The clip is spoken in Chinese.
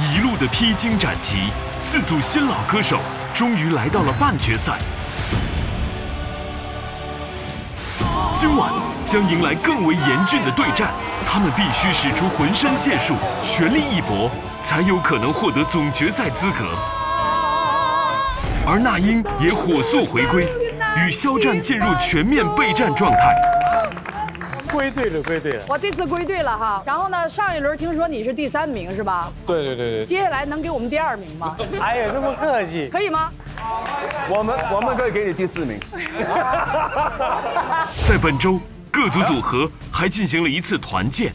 一路的披荆斩棘，四组新老歌手终于来到了半决赛。今晚将迎来更为严峻的对战，他们必须使出浑身解数，全力一搏，才有可能获得总决赛资格。而那英也火速回归，与肖战进入全面备战状态。 归队了，我这次归队了哈。然后呢，上一轮听说你是第三名是吧？对。接下来能给我们第二名吗？哎呀，这么客气，可以吗？我们可以给你第四名。在本周，各组组合还进行了一次团建。